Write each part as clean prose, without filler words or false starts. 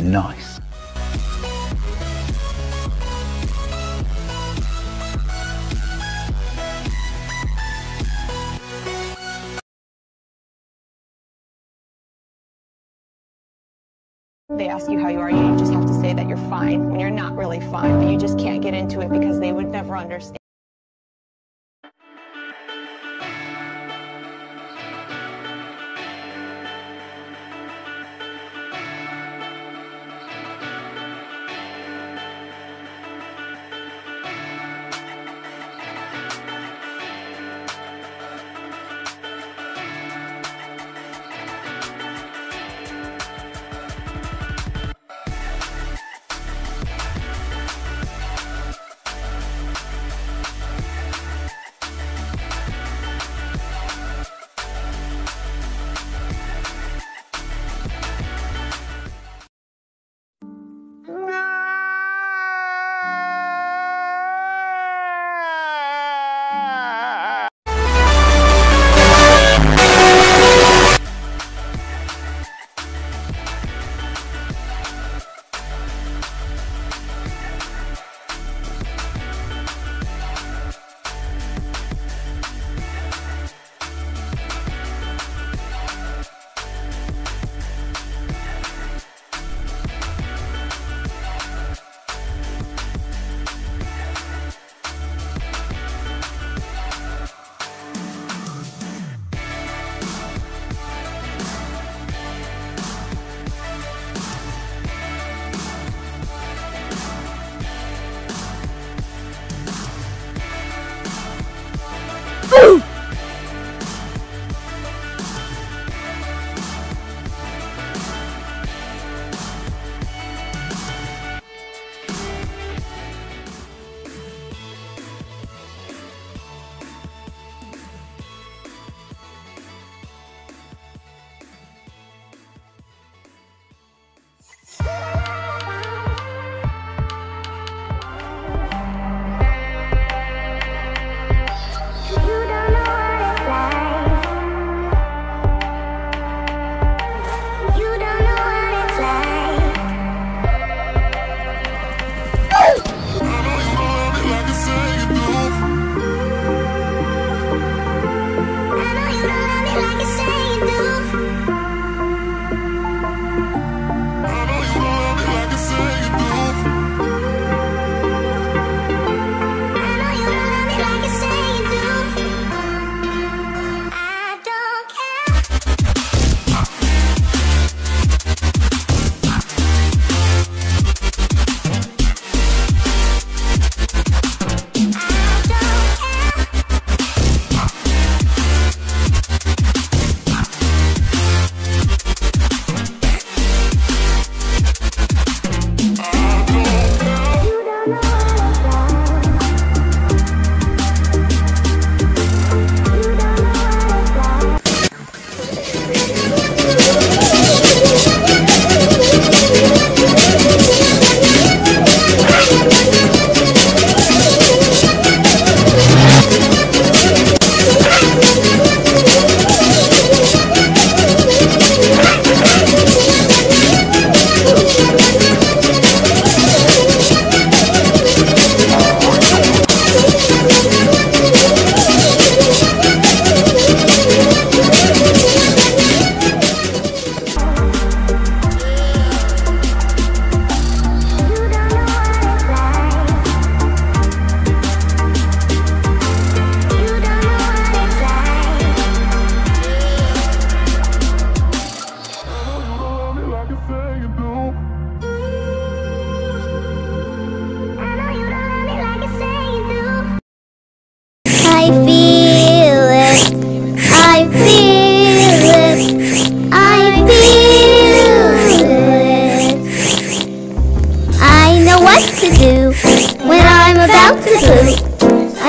Nice. They ask you how you are, you just have to say that you're fine when you're not really fine, but you just can't get into it because they would never understand.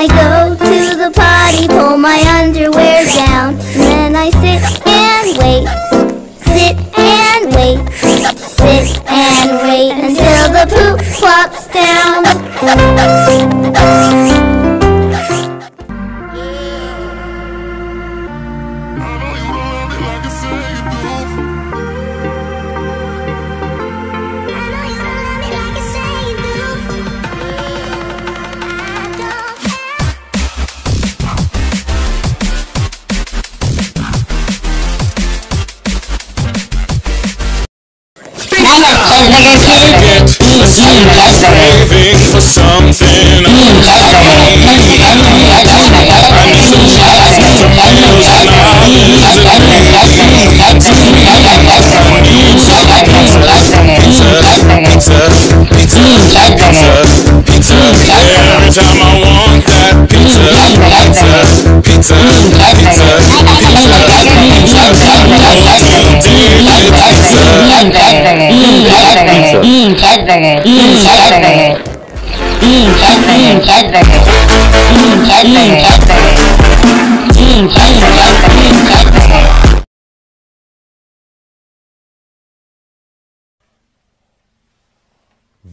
I go to the potty, pull my underwear down, and then I sit and wait, sit and wait, sit and wait until the poop flops down. Craving for something. I need some jasmine to build an pizza. Every time I want that pizza,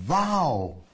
Wow.